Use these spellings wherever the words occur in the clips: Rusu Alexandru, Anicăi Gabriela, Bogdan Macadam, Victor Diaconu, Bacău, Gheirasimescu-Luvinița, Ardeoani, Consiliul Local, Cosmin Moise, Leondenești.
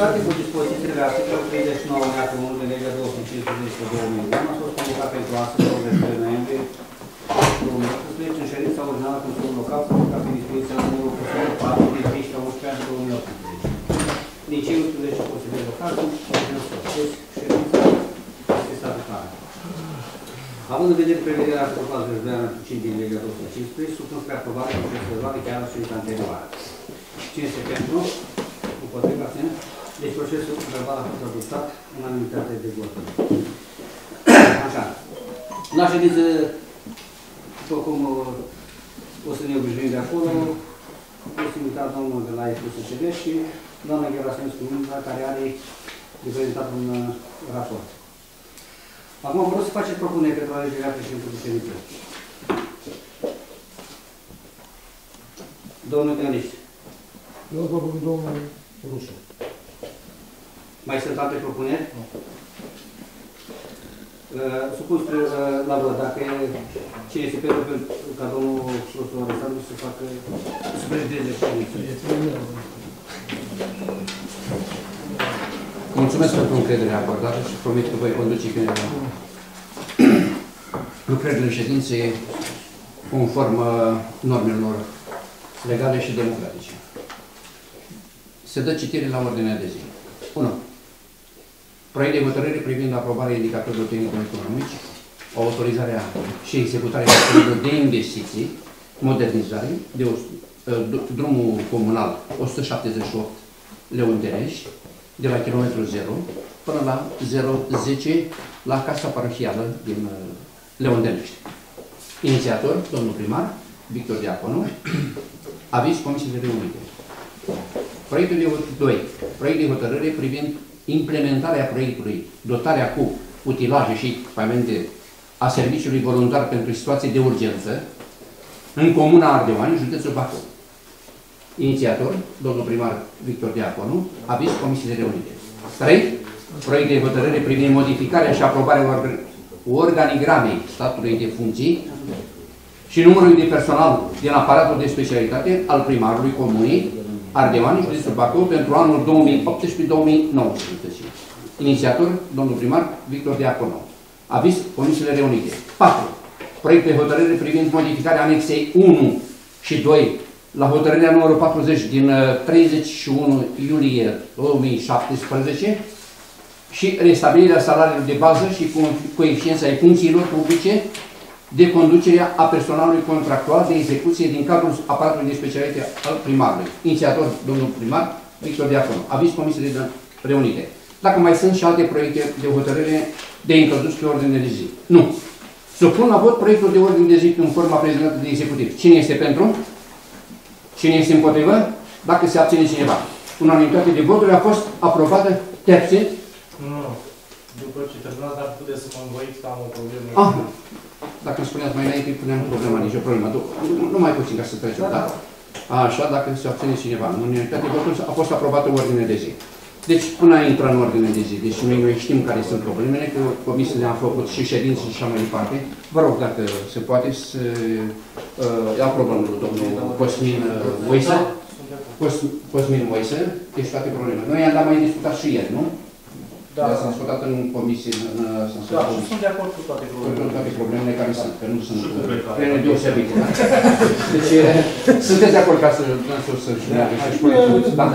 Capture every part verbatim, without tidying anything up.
conformitate cu dispozițiile articolului treizeci și nouă din unul din legea două sute cincizeci și unu din două mii unu, a fost convocat pentru astăzi, douăzeci și doi noiembrie două mii optsprezece, în ședința ordinară cu Consiliul Local, convocat prin dispoziția numărul patru din treisprezece unsprezece două mii optsprezece. Din cei unsprezece consilieri locali, nu s-a fost ședința este statutară. Având în vedere prevederea articolului patruzeci și doi din legea două sute cincisprezece, supun spre aprobare cu procedurale chiar la ședința anterioară. cinci pentru, împotriva, abțineri. Deci procesul verbal a fost adoptat în unanimitate de voturi. Așa. La ședință, după cum o să ne obișnuim de acolo, o să invitat domnul de la F S C D și doamna Gheirasimescu-Luvinița, care are de prezentat un raport. Acum vreau să faceți propuneri pentru alegerea președintelui ședinței. Domnul Leondenești. Eu propun domnul Rusu. Mai sunt alte propuneri? Nu. Uh, supun spre uh, la vot. Dacă cine este pentru ca domnul Rusu Alexandru să facă să prezideze ședințele. Mulțumesc pentru încrederea acordată și promit că voi conduce bine lucrările ședinței conform normelor legale și democratice. Se dă citire la ordinea de zi. unu. Proiect de hotărâre privind aprobarea indicatorilor tehnico-economici, autorizarea și executarea proiectelor de investiții, modernizare, de o, drumul comunal o sută șaptezeci și opt Leondenești, de la kilometrul zero până la zero zece la Casa Parohială din Leondenești. Inițiator, domnul primar, Victor Diaconu, aviz Comisiei de Reunite. Proiectul de doi. Proiect de hotărâre privind implementarea proiectului, dotarea cu utilaje și echipamente a serviciului voluntar pentru situații de urgență în comuna Ardeoani, județul Bacău. Inițiator, domnul primar Victor Diaconu, aviz Comisiei Reunite. trei. Proiect de hotărâre privind modificarea și aprobarea organigramei statului de funcții și numărului de personal din aparatul de specialitate al primarului comunei Ardeoani, județul Bacău, pentru anul două mii optsprezece două mii nouăsprezece. Inițiator, domnul primar Victor Diaconu, aviz Comisiei Reunite. patru. Proiect de hotărâre privind modificarea anexei unu și doi la hotărârea numărul patruzeci din treizeci și unu iulie două mii șaptesprezece și restabilirea salariilor de bază și coeficiența ai funcțiilor publice de conducerea a personalului contractual de execuție din cadrul aparatului de specialitate al primarului. Inițiator, domnul primar Victor Diaconu. Aviz Comisiei Reunite. Dacă mai sunt și alte proiecte de hotărâre de introdus pe ordine de zi. Nu. Supun la vot proiectul de ordine de zi în forma prezentată de executiv. Cine este pentru? Cine este împotrivă? Dacă se abține cineva. Unanimitate de voturi a fost aprobată. Te abținți? Nu, nu. După ce terminați, ar putea să mă învoiți că am o problemă. Ah, dacă îmi spuneați mai înainte, puneam problema, nici o problemă. Nu mai puțin ca să trecem, da? Așa, dacă se abține cineva. Unanimitate de voturi a fost aprobată ordine de zi. Deci, până a intra în ordine de zi, deci noi știm care sunt problemele, că comisiile am făcut și ședințe și așa mai departe. Vă rog, dacă se poate, să uh, aprobăm domnul Cosmin Moise. Cosmin Moise, deci toate problemele. Noi am mai discutat și ieri, nu? Da. S-a discutat în comisie. În, da, și sunt de acord cu toate problemele. Cu toate problemele care sunt, că nu sunt probleme deosebite. Deci, sunteți de acord ca să să-și meargă și proiectul? Da.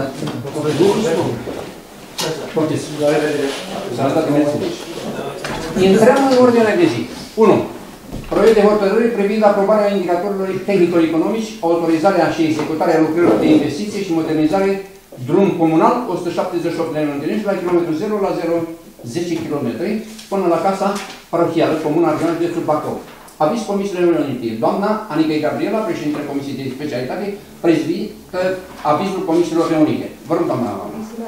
Poftiți. Intrăm în ordinea de zi. unu. Proiect de hotărâre privind aprobarea indicatorilor tehnico-economici, autorizarea și executarea lucrărilor de investiție și modernizare drum comunal o sută șaptezeci și opt de Leondenești, la kilometrul zero la zero zece kilometri, până la Casa Parohială, comuna Ardeoani, județul Bacău. Aviz Comisiei Reunite. Doamna Anicăi Gabriela, președintele Comisiei de Specialitate, prezidită avizul Comisiilor Reunite. Vă rog, doamna.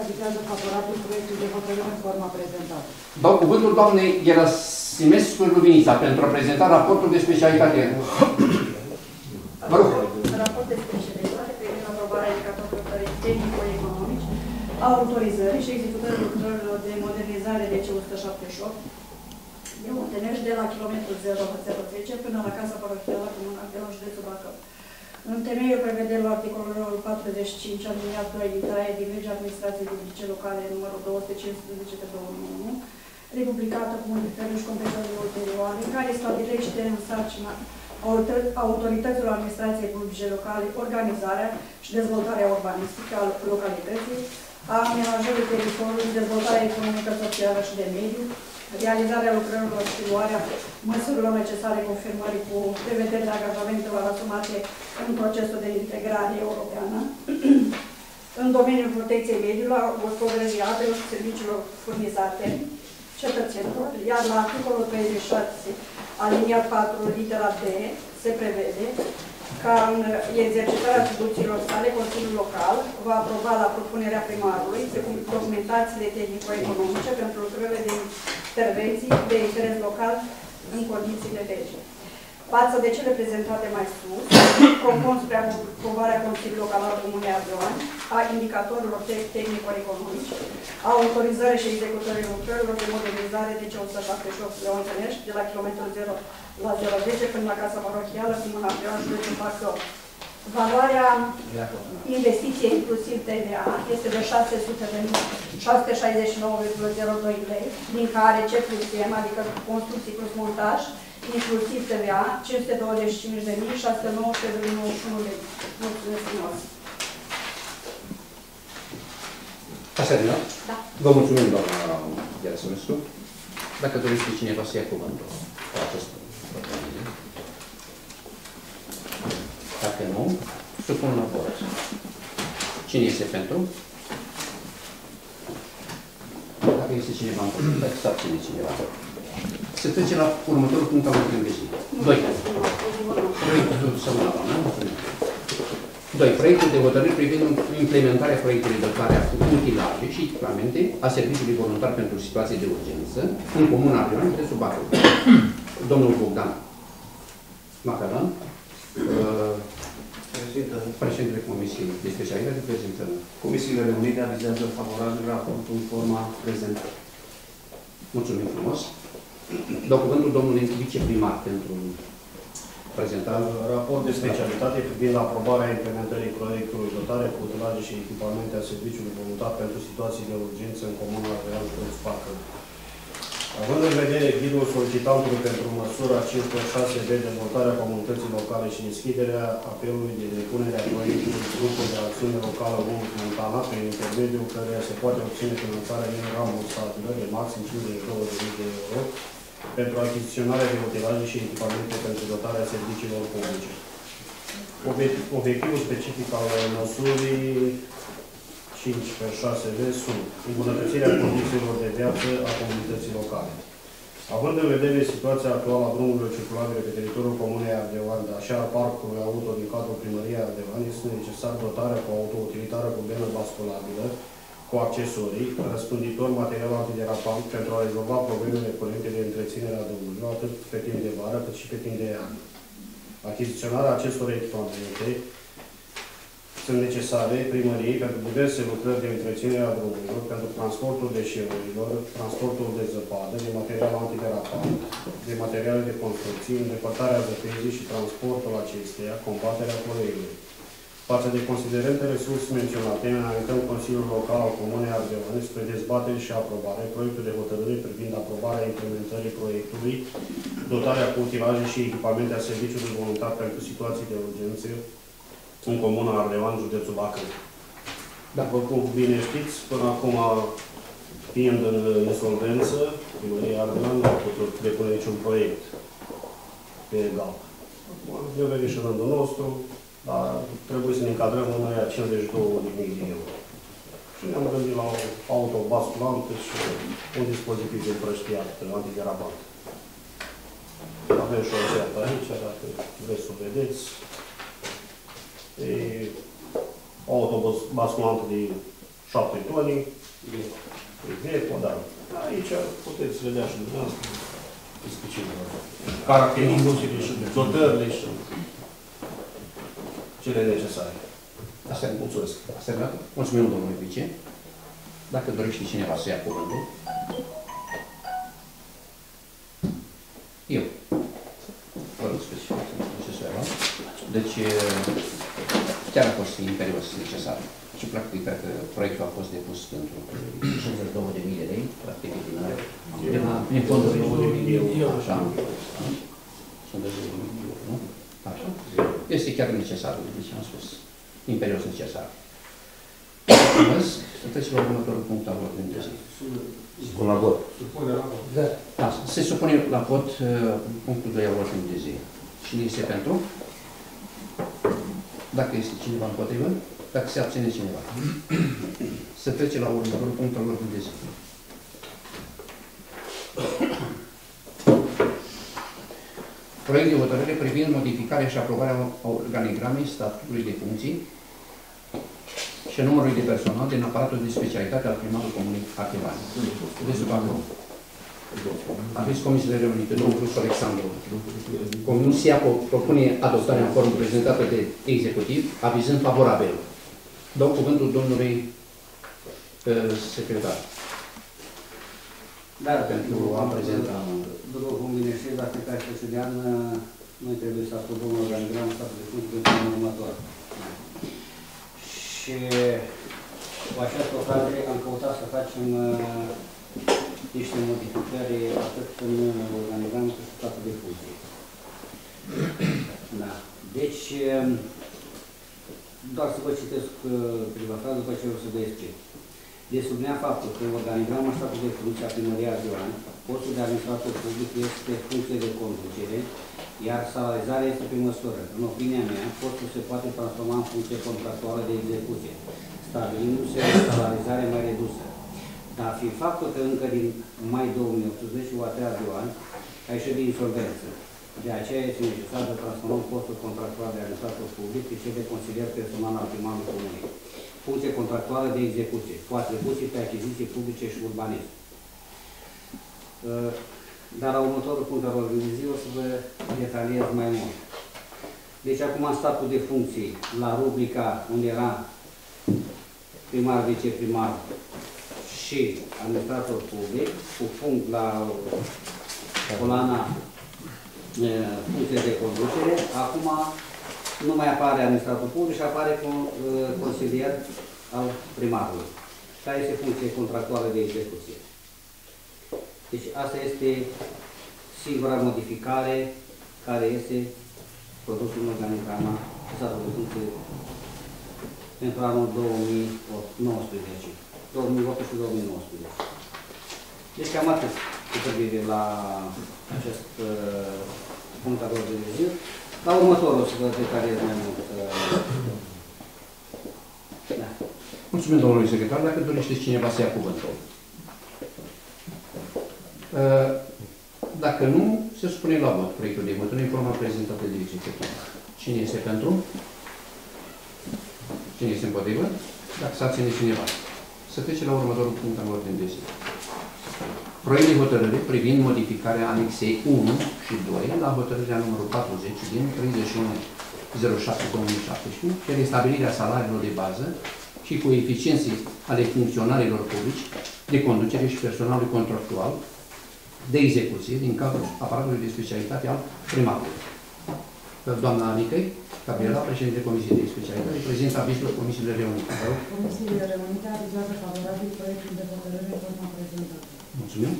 Avizează favorabil proiectul de hotărâre în forma prezentată. Dau cuvântul doamnei Gheirasimescu-Luvinița pentru a prezenta raportul de specialitate. Vă rog. Raport de specialitate privind aprobarea indicatorilor tehnico-economici, autorizării și executării lucrărilor de modernizare de o sută șaptezeci și opt de Leondenești de la kilometrul zero zece până la Casa Parohială, comuna Ardeoani, județul Bacău. În temeiul prevederilor articolului patruzeci și cinci, aliniat doi, litera E din legea administrației publice locale numărul două sute cincisprezece pe două mii unu, republicată cu modificări și completări ulterioare, care stabilește în sarcina autorităților administrației publice locale organizarea și dezvoltarea urbanistică a localității, a amenajării teritoriului, dezvoltarea economică, socială și de mediu, realizarea lucrărilor și luarea măsurilor necesare confirmării cu prevederile angajamentelor asumate în procesul de integrare europeană, în domeniul protecției mediului, a gospodării apelor și serviciilor furnizate cetățenilor, iar la articolul treizeci și șase, alinia patru, litera D, se prevede ca în exercitarea atribuțiilor sale, Consiliul Local va aproba la propunerea primarului documentațiile tehnico-economice pentru lucrările de intervenții de interes local în condițiile lege. Față de cele prezentate mai sus, propun spre aprobarea Consiliului Local al Comunei Ardeoani a indicatorilor tehnico-economici, a autorizării și executării lucrărilor de modernizare de C o sută șaptezeci și opt Leondenești, de la kilometrul zero la zero zece până la Casa Parohială, până la Ardeoani, județul Bacău. Valoarea investiției inclusiv T V A este de șase sute șaizeci și nouă virgulă zero doi lei, din care ce plus M, adică construcții plus montaj, inclusiv T V A, cinci sute douăzeci și cinci de mii șase sute nouăzeci și unu lei. Mulțumesc frumos! Asta e din Da. Vă mulțumim, doamna Gheirasimescu. Dacă doriți pe cineva să ia cuvântul la acest propunere. Dacă nu, supun la vot. Cine este pentru? Dacă este cineva împotrivă, dacă s-ar ține cineva. Se trece la următorul punct al ordinii de zi. doi. Proiectul să mă doi. Proiectul de hotărâri privind implementarea proiectului de dotare a utilaje și echipamente a serviciului voluntar pentru situații de urgență în comuna Ardeoani, județul Bacău. Domnul Bogdan Macadam, președintele Comisiei de Specialitate, prezintă. Comisiile reunite avizează favorabil raportul în forma prezentării. Mulțumim frumos. Dau cuvântul domnului viceprimar pentru prezentarea raportului de specialitate privind aprobarea implementării proiectului de dotare cu utilaje și echipamente a serviciului voluntar pentru situații de urgență în comuna Ardeoani, județul Bacău. Având în vedere ghidul solicitantului pentru măsura cinci punct șase de dezvoltarea comunității locale și deschiderea apelului de depunere a proiectului grupul de acțiune locală unu Montana, prin intermediul căreia se poate obține finanțarea din ramul stabilă de maxim cincizeci și două de mii de euro pentru achiziționarea de utilaje și echipamente pentru dotarea serviciilor publice. Obiectivul specific al măsurii cinci pe șase sunt îmbunătățirea condițiilor de viață a comunității locale. Având în vedere situația actuală a drumurilor circulabile pe teritoriul Comunei Ardeoani, dar și a parcului auto din cadrul Primăriei Ardeoani, este necesar dotarea cu autoutilitară cu benă basculabilă, cu accesorii, răspânditor material antiderapant pentru a rezolva problemele curente de întreținere a drumurilor, atât pe timp de vară, cât și pe timp de iarnă. Achiziționarea acestor echipamente sunt necesare primăriei pentru diverse lucrări de întreținere a drumurilor, pentru transportul deșeurilor, transportul de zăpadă, de material antiderapant, de materiale de construcții, îndepărtarea zăpezii și transportul acesteia, combaterea poluării. Față de considerentele sus menționate, înaintăm Consiliul Local al Comunei Ardeoani spre dezbatere și aprobare proiectul de hotărâre privind aprobarea implementării proiectului, dotarea cu utilaje și echipamente a serviciului voluntar pentru situații de urgență în comuna Ardeoani, județul Bacău. După cum bine știți, până acum, fiind în insolvență, Primăria Ardeoani nu a putut depune niciun proiect pe egal. Eu veni și rândul nostru, dar trebuie să ne încadrăm în aia cincizeci și două de mii de euro. Și ne-am gândit la o autobasculantă și un dispozitiv de împrăștiat, antiderapant. Avem și o rețetă aici, dacă vreți să o vedeți. E o autobasculantă de șapte toni, e podară. Aici puteți vedea și dumneavoastră caracteristicile și dotările și cele necesare. Asta e, mulțumesc. Asta e dată. Mulțumim, domnule vice. Dacă dorește cineva să ia cuvântul. Eu. Vă rog specific. Deci, chiar a fost imperios necesar. Și, practic, dacă proiectul a fost depus pentru cincizeci și două de mii de lei, practic, din fondul două mii de lei, așa, nu? Așa. Este chiar necesar, deci am spus, imperios necesar. Mulțumesc. Să trecem la următorul punct al ordinii de zi. Supun la vot. Da, se supune la vot punctul doi al ordinii de zi. Cine este pentru? Dacă este cineva împotrivă, dacă se abține cineva. Se trece la următorul punct al ordinii de zi. Proiect de hotărâre privind modificarea și aprobarea organigramei statutului de funcții și numărului de personal din aparatul de specialitate al primarului comunei Ardeoani. Aveți comisiile reunite, domnul profesor Alexandru. Comisia propune adoptarea în formă prezentată de executiv, avizând favorabil. Dau cuvântul domnului uh, secretar. Dar pentru a prezenta... După cum bine știți, la fiecare șase ani, noi trebuie să aprobăm organigramul statului de funcții pentru anul următor. Și cu această ocazie am căutat să facem uh, niște modificări atât în organigram cât și în statul de funcție. Da. Deci, doar să vă citesc uh, prima frază, după ce o să vă explic. Deci sublinea faptul că în organigrama statului de funcție a primăriei Ardeoani, postul de administrator public este funcție de conducere, iar salarizarea este pe măsură. În opinia mea, postul se poate transforma în funcție contractuală de execuție, stabilindu-se o salarizare mai redusă. Dar fiind faptul că încă din mai două mii optsprezece, UATR Ardeoani a ieșit din insolvență. De aceea este necesar să transformăm postul contractual de administrator public și cel de consilier personal al primarului comunei. Funcție contractuală de execuție, cu atribuții pe achiziții publice și urbanism. Dar la următorul punct al ordinii de zi o să vă detaliez mai mult. Deci acum statul de funcții la rubrica unde era primar, viceprimar și administrator public, cu punct la colana funcție de conducere, acum nu mai apare administrator public și apare consilier al primarului. Care este funcție contractuală de execuție. Deci asta este singura modificare care este produsul în organigrama statului de funcție pentru anul două mii nouăsprezece. două mii opt și două mii nouăsprezece. Deci cam atât cu privire la acest uh, punct al ordinii de zi. La următorul o să vă detaliez mai mult. Uh, da. Mulțumesc, domnului secretar. Dacă dorește cineva să ia cuvântul. Dacă nu, se supune la vot proiectul de vot în forma prezentată de executiv. Cine este pentru? Cine este împotrivă? Dacă s-a ține cineva. Să trece la următorul punct al ordinii de zi. Proiect de hotărâre privind modificarea anexei unu și doi la hotărârea numărul patruzeci din treizeci și unu zero șase două mii șaptesprezece, care stabilirea salariilor de bază și coeficienții ale funcționarilor publici de conducere și personalului contractual de execuție din cadrul aparatului de specialitate al primarului. Doamna Anicăi Gabriela, președinte Comisiei de Specialitate, prezintă avizul Comisiile Reunite. Comisiile Reunite avizează favorabil proiectul de hotărâre în forma prezentată. Mulțumim.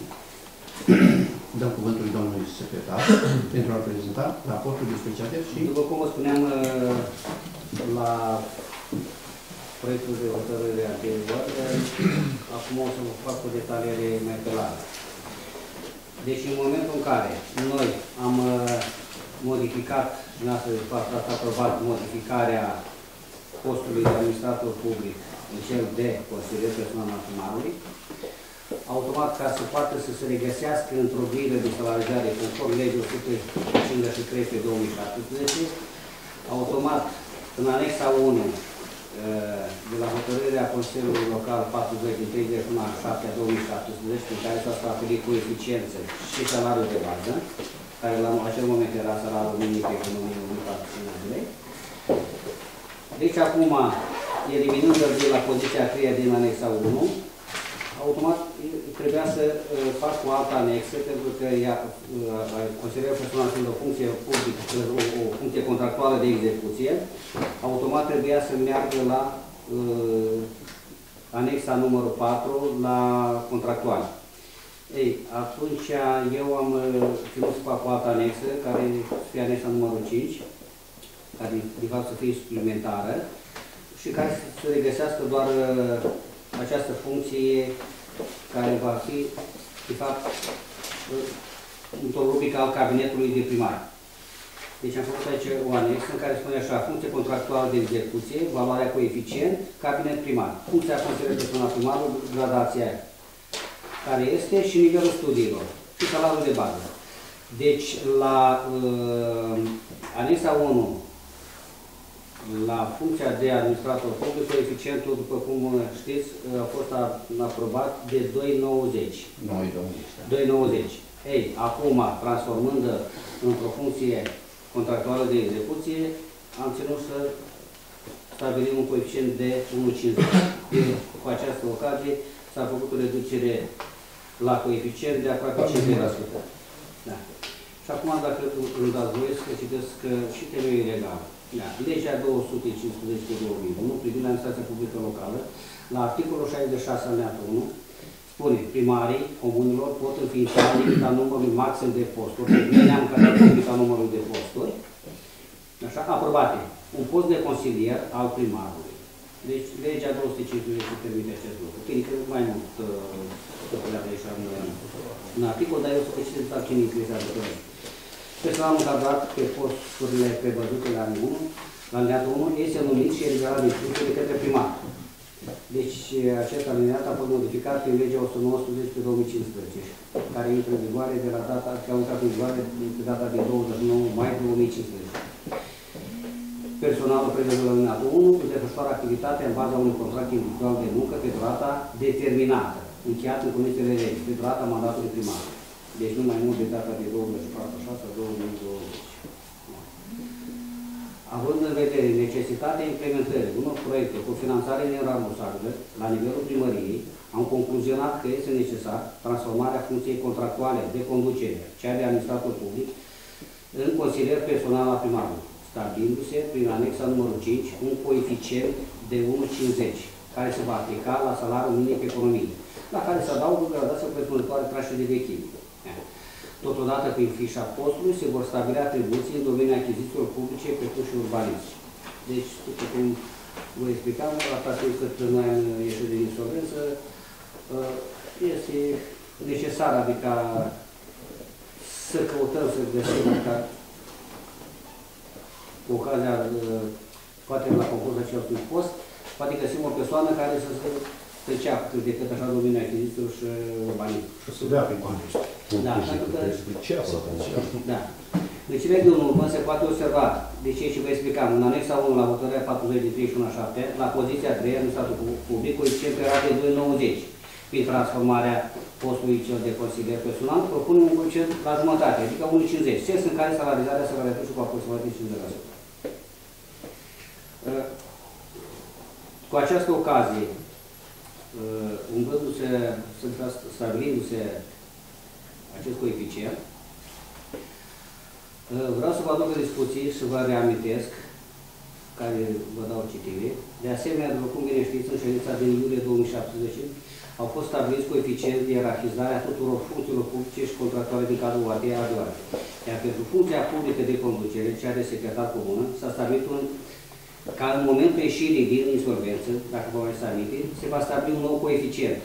Dăm cuvântul domnului secretar pentru a prezenta raportul de specialitate și... După cum vă spuneam la proiectul de hotărâre anterior, acum o să vă fac o detaliere mai pe larg. Deci în momentul în care noi am modificat, în astfel de fapt ați aprobat modificarea postului de administrator public în cel de consilier personal al primarului, automat ca să poată să se regăsească într-o grilă de salarizare conform legii o sută cincizeci și trei pe două mii șaptesprezece, automat în anexa unu de la hotărârea Consiliului Local patruzeci din treizeci și unu a șaptea două mii șaptesprezece, în care s-a stabilit cu eficiență și salariul de bază, care la acel moment era salariul minim pe o mie patru sute de lei. Deci acum, eliminând de la poziția a treia din anexa unu, automat trebuia să fac cu altă anexă, pentru că ea consideră persoana fiind o funcție publică, o funcție contractuală de execuție, automat trebuia să meargă la anexa numărul patru la contractual. Ei, atunci eu am ținut să fac o altă anexă, care este anexa numărul cinci, care de fapt să fie suplimentară, și care să regăsească doar această funcție care va fi, de fapt, într-o rubrică al cabinetului de primar. Deci am făcut aici o anexă în care spune așa: funcție contractuală de execuție, valoarea coeficient, cabinet primar. Funcția considerată persoana primară, gradația aia, care este, și nivelul studiilor, și salariul de bază. Deci, la uh, anexa unu, la funcția de administrator public, coeficientul, după cum știți, a fost aprobat de doi virgulă nouăzeci. doi virgulă nouăzeci. Ei, acum, transformând într-o funcție contractuală de execuție, am ținut să stabilim un coeficient de unu virgulă cincizeci. Cu această ocazie s-a făcut o reducere la coeficient de aproape cincizeci la sută. Da. Și acum, dacă îmi dați voie, să citesc și temeiul legal. Da. Legea două sute cincisprezece pe două mii unu, privind administrația publică locală, la articolul șaizeci și șase alineatul unu, spune: primarii comunilor pot înființa limita numărului maxim de posturi, ne-am cărat limita numărului de posturi, așa, aprobate, un post de consilier al primarului. Deci, legea două sute cincisprezece permite acest lucru. Că mai mult tăpărează ieșa în articol, dar eu să citesc la cine interesează pe noi. Personalul încadrat pe posturile prevăzute la alineatul unu este numit și eliberat din funcție de către primar. Deci, acest alineat a fost modificat prin legea o sută nouăsprezece pe două mii cincisprezece, care intră în vigoare de la data, care a intrat în vigoare de data de douăzeci și nouă mai două mii cincisprezece. Personalul prevăzut la alineatul unu își desfășoară activitatea în baza unui contract individual de muncă pe durata determinată, încheiat în condițiile de lege, pe durata mandatului primar. Deci nu mai mult de data de douăzeci și patru șase două mii douăzeci. Având în vedere necesitatea implementării unor proiecte cu finanțare nerambursabilă la nivelul primăriei, am concluzionat că este necesar transformarea funcției contractuale de conducere, cea de administrator public, în consilier personal al primarului, stabilindu-se prin anexa numărul cinci un coeficient de unu virgulă cincizeci, care se va aplica la salariul minim economic, la care se adaugă o gradație corespunzătoare trașei de vechime. Totodată, prin fișa postului, se vor stabili atribuții în domeniul achizițiilor publice, precum și urbanism. Deci, după cum vă explicam, atât cât noi am ieșit din insolvență, este necesar, adică să căutăm, să găsim, ca cu ocazia, poate la concurs acestui post, poate găsim o persoană care să se trecea cât de cât așa domeniul achizițiilor și urbanism. Și să dea pe bani. Da, pentru că... Da. Deci, regulul urmă se poate observa, de ce și vă explicam, în anexa unu, la hotărârea patruzeci din treizeci și unu șapte, la poziția trei, în statul public, coeficient era de doi virgulă nouăzeci. Prin transformarea postului cel de consilier personal, propune un coeficient la jumătate, adică unu virgulă cincizeci, sens în care salarizarea se va reduce cu aproximativ cincizeci la sută. Cu această ocazie, umblându-se, stabilindu-se acest coeficient, vreau să vă aduc în discuții și vă reamintesc, care vă dau citire. De asemenea, după cum bine știți, în ședința din iulie două mii șaptesprezece au fost stabiliți coeficienți de ierarhizare a tuturor funcțiilor publice și contractuale din cadrul Ardeoani. Iar pentru funcția publică de conducere, cea de secretar comună, s-a stabilit un ca în momentul ieșirii din insolvență, dacă vă mai aminte, se va stabili un nou coeficient.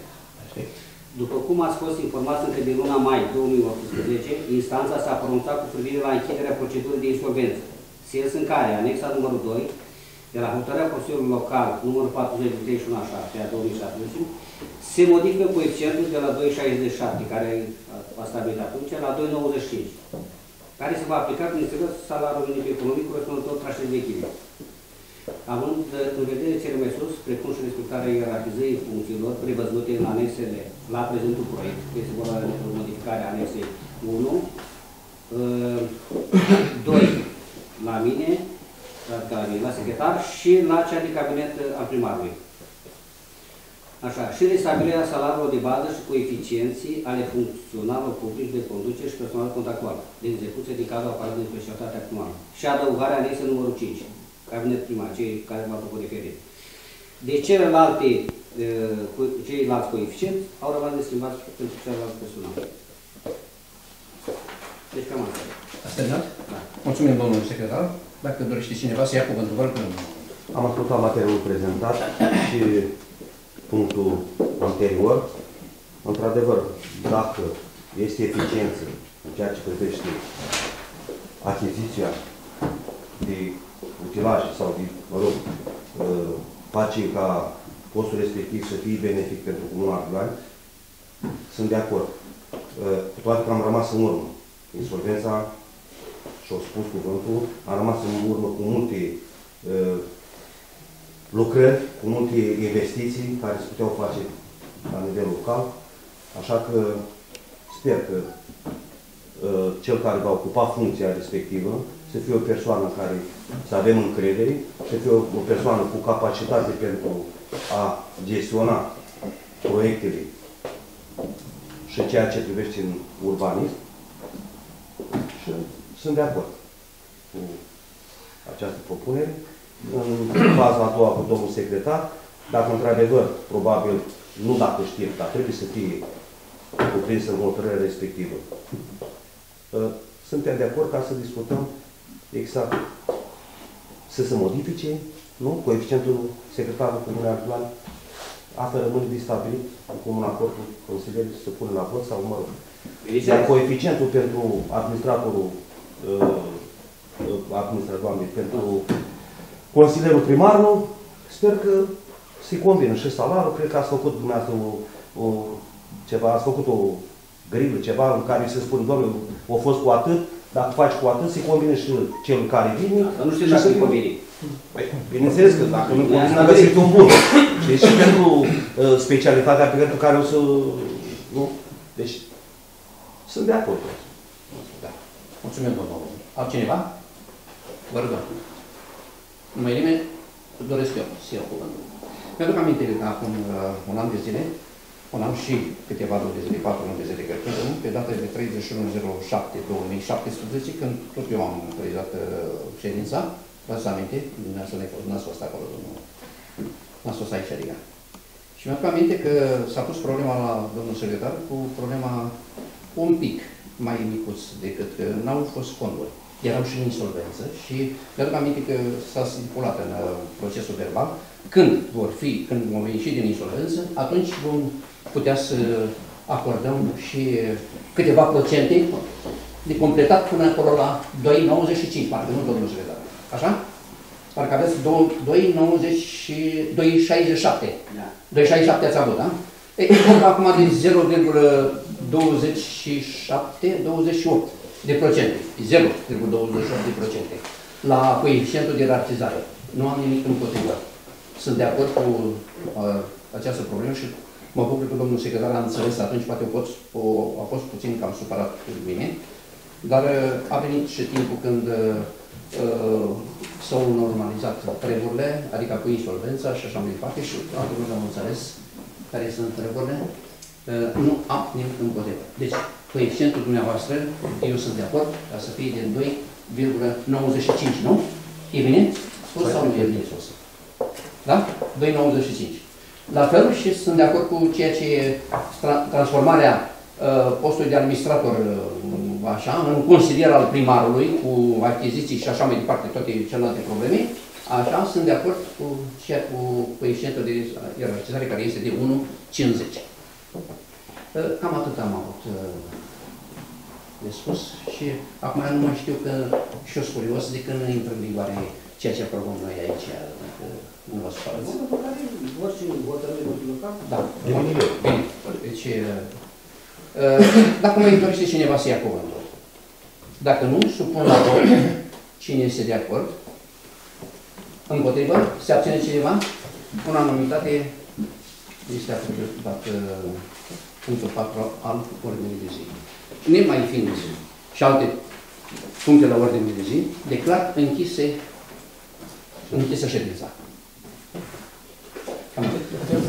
După cum ați fost informați încă din luna mai două mii optsprezece, instanța s-a pronunțat cu privire la închiderea procedurii de insolvență, sens în care anexa numărul doi, de la hotărârea Consiliului Local numărul patruzeci din treizeci și unu șapte două mii șaptesprezece, se modifică coeficientul de la doi virgulă șaizeci și șapte, care a stabilit atunci, la doi virgulă nouăzeci și cinci, care se va aplica prin salariul minim economic corespunzător trașei de chirie. Având în vedere cele mai sus, precum și respectarea ierarhizării funcțiilor prevăzute în anexele la prezentul proiect, este vorba de modificarea anexei unu, doi la mine, la secretar, și la cea de cabinet al primarului. Așa, și restabilirea salariilor de bază și coeficienții ale funcționarilor publici de conducere și personal contractual, de execuție de cazul aparent din specialitatea comunală. Și adăugarea anexă numărul cinci, cabinet primar, cei care v-au făcut referire. De celelalte, ceilalți coeficienți au rămas neschimbați pentru celălalt personal. Deci cam asta. Ați terminat? Da. Mulțumim, domnul secretar. Dacă dorește cineva să ia cuvântul, vă rog. Am ascultat materialul prezentat și punctul anterior. Într-adevăr, dacă este eficiență în ceea ce privește achiziția de utilaje sau de, mă rog, face ca postul respectiv să fie benefic pentru Comuna Ardeoani, sunt de acord. Cu toate că am rămas în urmă. Insolvența, și-au spus cuvântul, am rămas în urmă cu multe lucrări, cu multe investiții care se puteau face la nivel local, așa că sper că cel care va ocupa funcția respectivă să fie o persoană care să avem încredere, să fie o, o persoană cu capacitate pentru a gestiona proiectele și ceea ce privește în urbanism. Și sunt de acord cu această propunere. În faza a doua cu domnul secretar, dacă într-adevăr, probabil, nu dacă știm, dar trebuie să fie cuprins în hotărârea respectivă. Suntem de acord ca să discutăm exact să se modifice, nu? Coeficientul secretarului Comunei Ardeoani. Asta rămâne de stabilit cum un acord cu consilierii să se pune la vot sau mă rog. Dar coeficientul pentru administratorul administratorului, pentru consilierul primarului, sper că se convine și salariul. Cred că ați făcut dumneavoastră o, o, ceva, ați făcut o grilă, ceva în care se spune, domnule, o fost cu atât, dacă faci cu atât, se convine și cel care vine. Asta nu știu dacă se convine. Păi, bineînțeles că dacă nu convine, n-a găsit un bun. Deci și pentru uh, specialitatea pe care o să... Nu? Deci, sunt de acord. Da. Mulțumesc, domnul. Altcineva? Vă rog. Nu mai nimeni? Doresc eu să iau cuvântul. Mi-aduc aminte că acum uh, un an de zile, un an și câteva luni de zile, patru luni de zile, cred că nu, pe data de treizeci și unu zero șapte două mii șaptesprezece, când tot eu am realizat uh, ședința, vă ați aminte, dumneavoastră n-ați fost acolo, domnul, n-ați fost aici, adică. Și mi-aduc aminte că s-a pus problema la domnul secretar cu problema un pic mai micuț decât că n-au fost fonduri. Erau și în insolvență și mi-aduc aminte că s-a stipulat în uh, procesul verbal. Când vor fi, când vom ieși din insolvență, atunci vom putea să acordăm și câteva procente de completat până acolo la doi virgulă nouăzeci și cinci, parcă nu, domnul secretar. Așa? Parcă aveți doi virgulă șaizeci și șapte. Da. doi virgulă șaizeci și șapte ați avut, da? E, e vorba acum de zero virgulă douăzeci și șapte, douăzeci și opt. De procente, zero virgulă douăzeci și opt de procente, la coeficientul de ierarhizare. Nu am nimic împotrivă. Sunt de acord cu uh, această problemă și mă bucur că domnul secretar a înțeles atunci, poate o, o, a fost puțin cam supărat cu mine, dar uh, a venit și timpul când uh, s-au normalizat treburile, adică cu insolvența și așa mai departe și atunci am înțeles care sunt treburile. Uh, nu am nimic împotrivă. Deci, coeficientul dumneavoastră, eu sunt de acord, ca să fie de doi virgulă nouăzeci și cinci, nu? E bine? Spus sau nu e bine sus? Da? doi virgulă nouăzeci și cinci. La fel și sunt de acord cu ceea ce e tra transformarea uh, postului de administrator, uh, așa, în consilier al primarului, cu achiziții și așa mai departe, toate celelalte probleme. Așa, sunt de acord cu, ceea, cu coeficientul de ierarhizare care este de unu virgulă cincizeci. Cam atât am avut de spus și acum nu mai știu că și-o curios de când intră în vigoare ceea ce aprobăm noi aici, dacă nu vă supărați. Vor și hotărâri de local? Da. Bine. Deci, dacă mai dorește cineva să ia cuvântul. Dacă nu, supun la vot cine este de acord. Împotrivă, se abține cineva? În anumitate este aprobat punctul patru al ordinii de zi. Nemai fiind și alte puncte la ordinii de zi, declar închise, închisă ședința. Cam atât.